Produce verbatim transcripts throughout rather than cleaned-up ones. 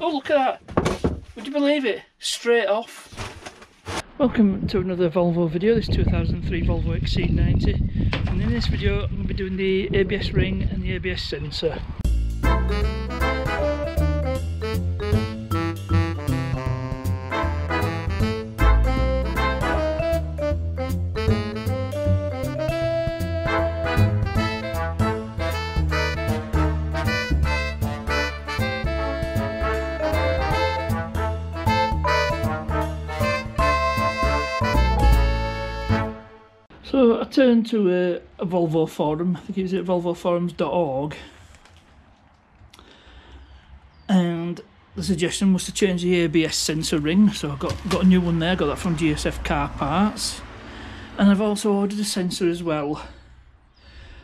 Oh, look at that. Would you believe it? Straight off. Welcome to another Volvo video. This is two thousand three Volvo X C ninety, and in this video I'm going to be doing the A B S ring and the A B S sensor. So I turned to a, a Volvo forum, I think it was at volvo forums dot org, and the suggestion was to change the A B S sensor ring, so I got, got a new one there, got that from G S F Car Parts, and I've also ordered a sensor as well.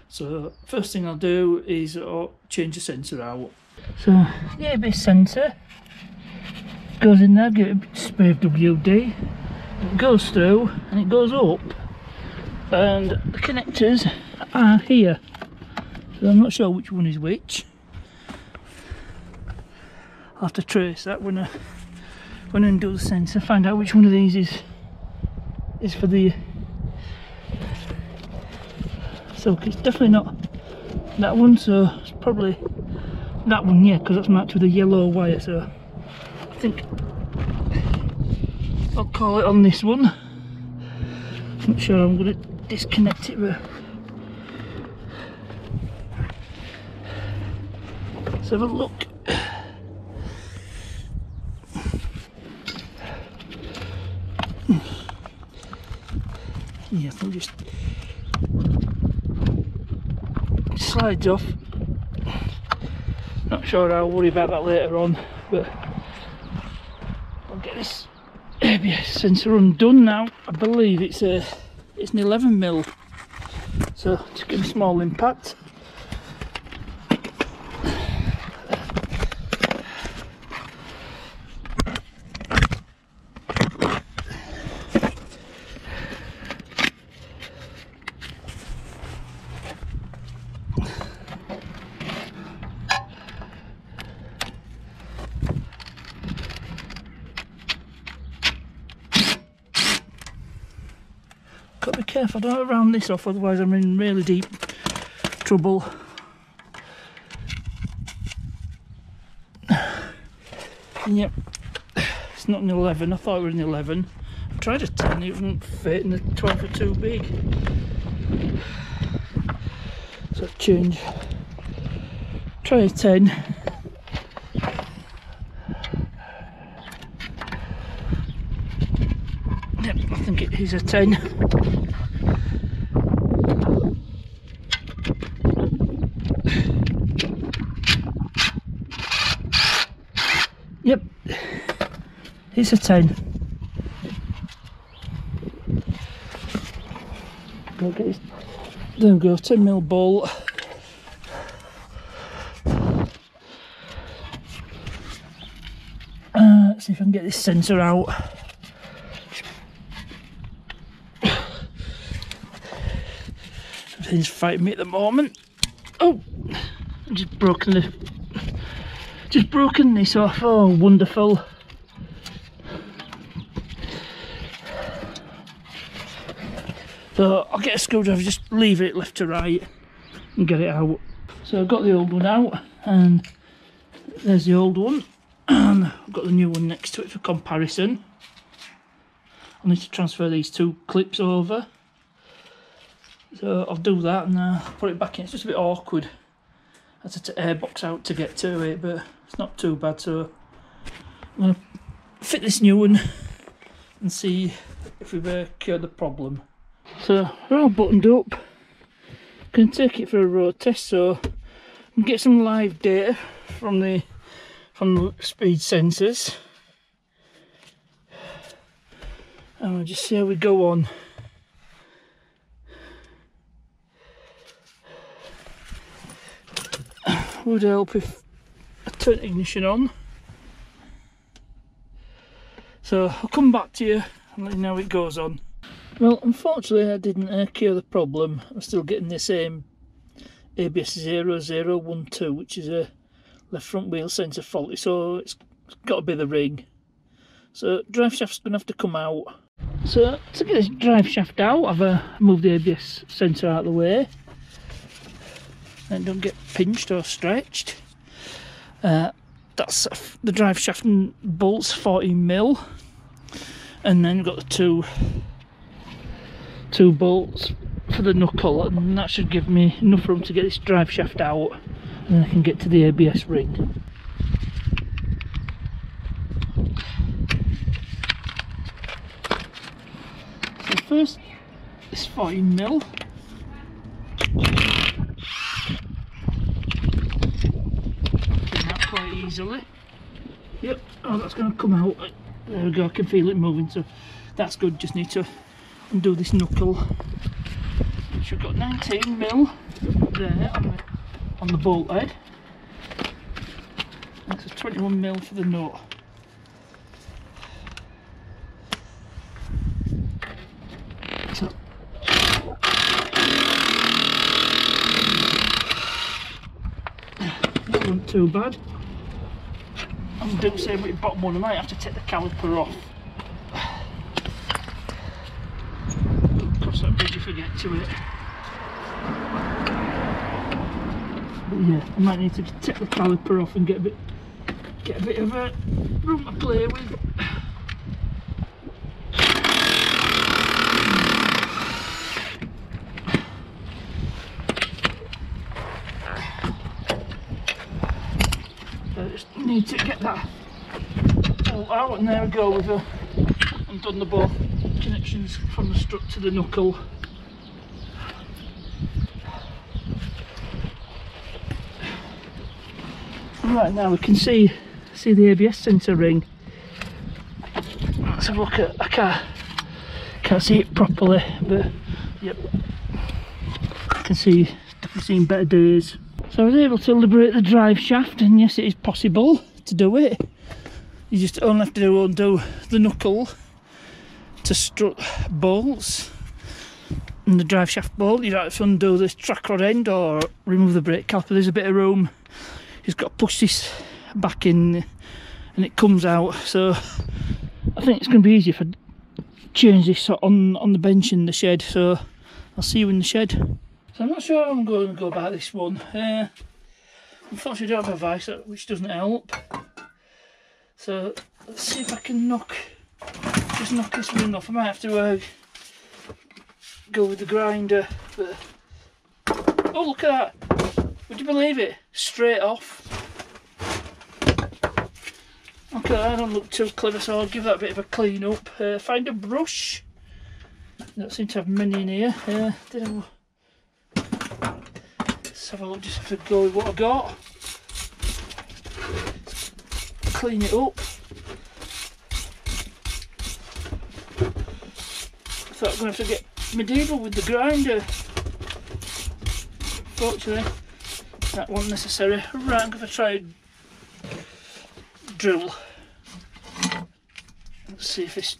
So first thing I'll do is I'll change the sensor out. So the A B S sensor goes in there, give it a bit of spray of W D, it goes through and it goes up. And the connectors are here, so I'm not sure which one is which. I'll have to trace that when I when I undo the sensor, find out which one of these is is for the. So it's definitely not that one, so it's probably that one, yeah, because that's marked with a yellow wire. So I think I'll call it on this one. Not sure. I'm going to disconnect it, but let's have a look. Yeah, I think just slides off. Not sure, I'll worry about that later on, but I'll get this A B S sensor undone now. I believe it's a it's an eleven mil, so just give a small impact. Got to be careful, don't round this off, otherwise I'm in really deep trouble. Yep, it's not an eleven, I thought it was an eleven. I tried a ten, it wouldn't fit, and the twelve were too big. So change. Try a ten. Yep, I think it is a ten. Yep, it's a ten. Go get it. There we go, ten mil bolt. Uh, let's see if I can get this sensor out. Everything's fighting me at the moment. Oh, I'm just broken the. Just broken this off. Oh, wonderful. So I'll get a screwdriver, just leave it left to right and get it out. So I've got the old one out, and there's the old one, and I've got the new one next to it for comparison. I need to transfer these two clips over, so I'll do that and uh, put it back in. It's just a bit awkward. I had to airbox out to get to it, but it's not too bad, so I'm going to fit this new one and see if we've uh, cured the problem. So we're all buttoned up, can take it for a road test, so I can get some live data from the, from the speed sensors, and we'll just see how we go on. Would help if I turn ignition on. So I'll come back to you and let you know how it goes on. Well, unfortunately I didn't uh, cure the problem. I'm still getting the same A B S zero zero one two, which is a left front wheel sensor faulty, so it's It's got to be the rig. So drive shaft's going to have to come out. So to get this drive shaft out, I've uh, moved the A B S sensor out of the way, and don't get pinched or stretched. Uh, that's the drive shaft and bolts, forty mil, and then you've got the two two bolts for the knuckle, and that should give me enough room to get this drive shaft out, and then I can get to the A B S ring. So first, it's forty mil. Easily. Yep, oh, that's going to come out. There we go, I can feel it moving, so that's good. Just need to undo this knuckle. So we've got nineteen mil there on the, on the bolt head. That's a twenty-one mil for the nut. So that wasn't too bad. I'm doing the same with the bottom one. I might have to take the caliper off. Don't cross that bridge if I get to it. But yeah, I might need to take the caliper off and get a bit, get a bit of a room to play with. Need to get that bolt out, and there we go. We've uh, undone the bolt connections from the strut to the knuckle. Right, now we can see see the A B S sensor ring. Let's have a look at. I can't can't see it properly, but yep, I can see. Definitely seen better days. So I was able to liberate the drive shaft, and yes, it is possible to do it. You just only have to do undo the knuckle to strut bolts and the drive shaft bolt. You don't have to undo this track rod end or remove the brake caliper. There's a bit of room. You just got to push this back in and it comes out. So I think it's going to be easy if I change this on, on the bench in the shed. So I'll see you in the shed. So I'm not sure how I'm going to go about this one. Uh, unfortunately I don't have a vice, which doesn't help. So let's see if I can knock, just knock this ring off. I might have to uh, go with the grinder. But, oh, look at that. Would you believe it? Straight off. Okay, I don't look too clever, so I'll give that a bit of a clean up. Uh, find a brush. Don't seem to have many in here. Uh, did I, Let's have a look, just have to go with what I got. Clean it up. Thought I was going to have to get medieval with the grinder. Fortunately, that wasn't necessary. Right, I'm going to try a drill. Let's see if it's.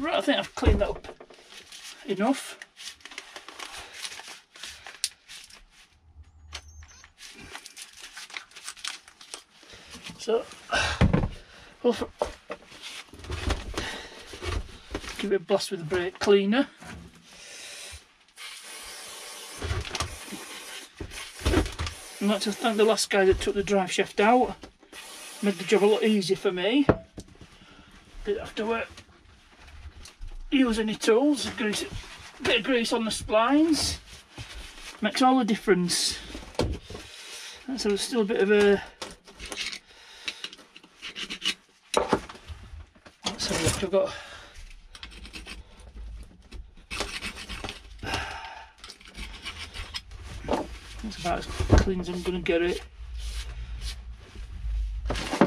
Right, I think I've cleaned that up enough. So, well, for, give it a blast with the brake cleaner. I'd like to thank the last guy that took the drive shaft out. Made the job a lot easier for me. Didn't have to uh, use any tools. Grease, bit of grease on the splines. Makes all the difference. And so there's still a bit of a... Let's have a look, I've got... That's about as clean as I'm going to get it.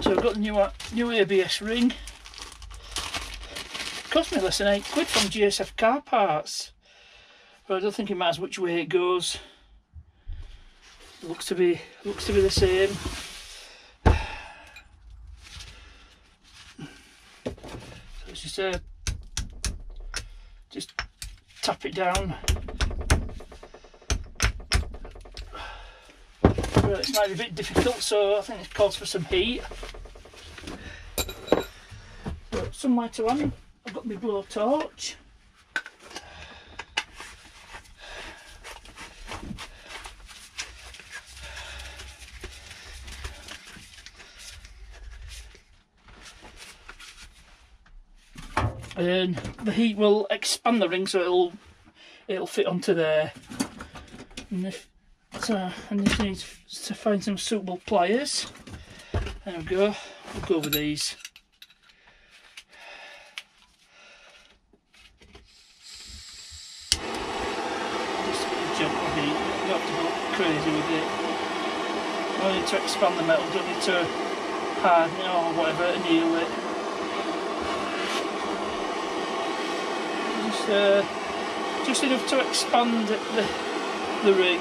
So I've got the new, new A B S ring. It cost me less than eight quid from G S F Car Parts. But I don't think it matters which way it goes. It looks to be, looks to be the same. So it's just a, just tap it down. It's might be a bit difficult, so I think it calls for some heat. But somewhere to hand, I've got my blowtorch. And the heat will expand the ring, so it'll it'll fit onto there. And if, So I just need to find some suitable pliers. There we go. We'll go with these. Just a bit of jump on heat. You don't have to go crazy with it. I need to expand the metal. Don't need to harden it or whatever, anneal it. Just uh, just enough to expand the the ring.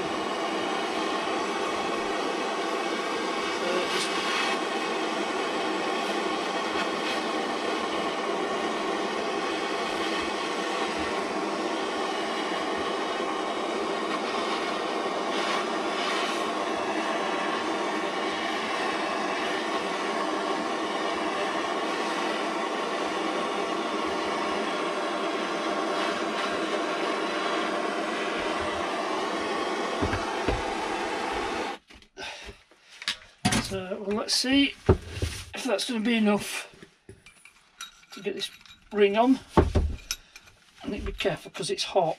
So, well, let's see if that's going to be enough to get this ring on. I need to be careful because it's hot.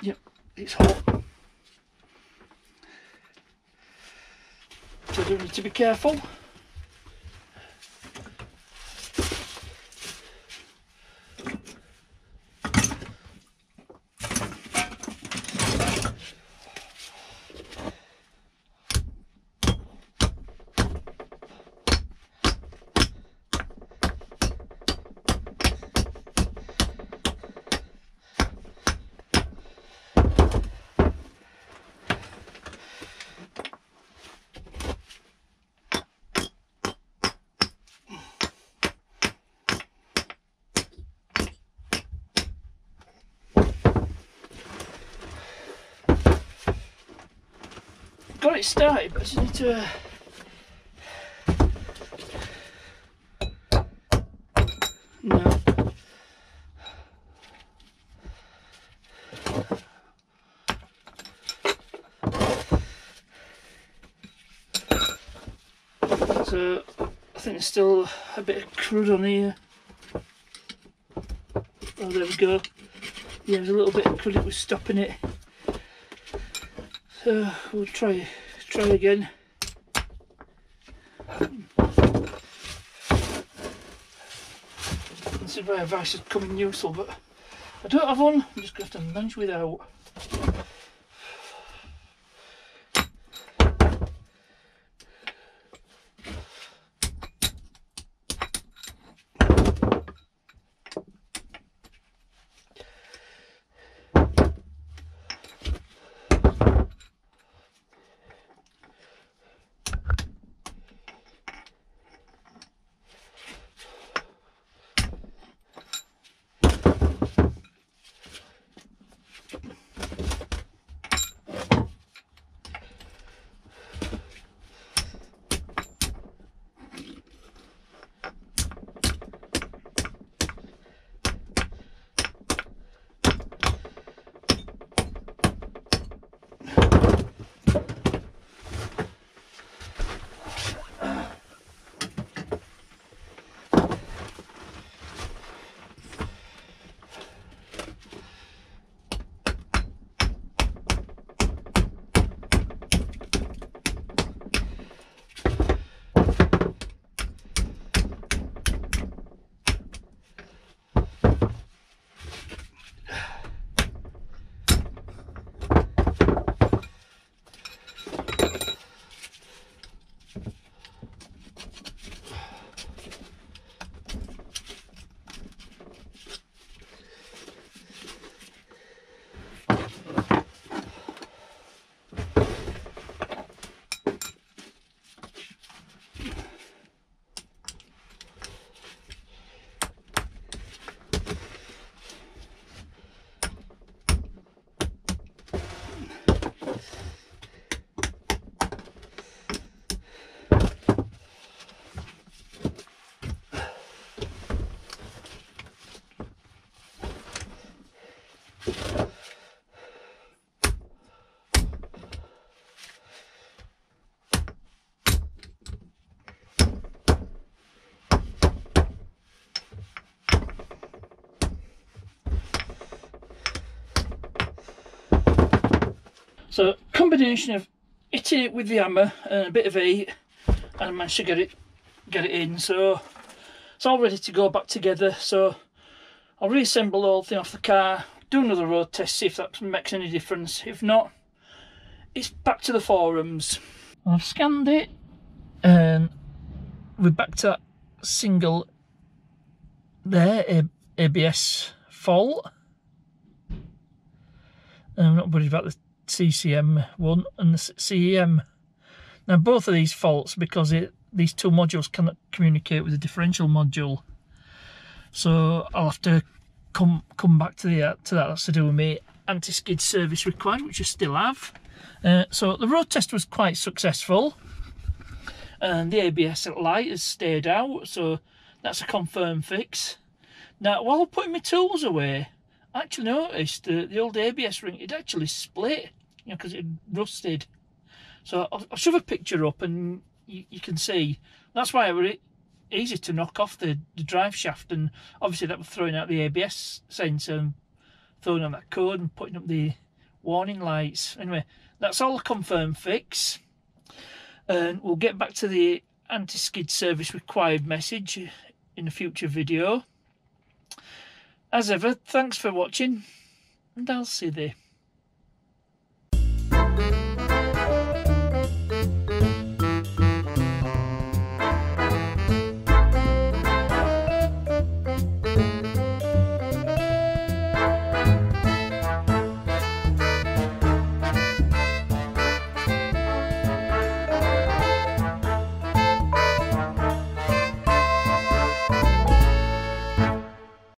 Yep, it's hot. So I do need to be careful. Got it started, but I just need to uh, no. So I think there's still a bit of crud on here. Oh, there we go. Yeah, there's a little bit of crud that was stopping it. So we'll try try again. This is where advice has come in useful, but I don't have one. I'm just going to have to manage without. combination of hitting it with the hammer and a bit of heat, and I managed to get it get it in, so it's all ready to go back together. So I'll reassemble the whole thing off the car, do another road test, see if that makes any difference. If not, it's back to the forums. I've scanned it and we're back to that single there A B S fault, and I'm not worried about the C C M one and the C E M. Now both of these faults because it, these two modules cannot communicate with the differential module, so I'll have to come come back to the to that. That's to do with my anti-skid service required, which I still have. Uh, so the road test was quite successful, and the A B S light has stayed out, so that's a confirmed fix. Now while putting my tools away, I actually noticed the, the old A B S ring, it actually split, you know, because it rusted. So I'll, I'll shove a picture up and you, you can see. That's why it was easy to knock off the, the drive shaft, and obviously that was throwing out the A B S sensor and throwing on that code and putting up the warning lights. Anyway, that's all a confirmed fix, and we'll get back to the anti-skid service required message in a future video. As ever, thanks for watching, and I'll see thee.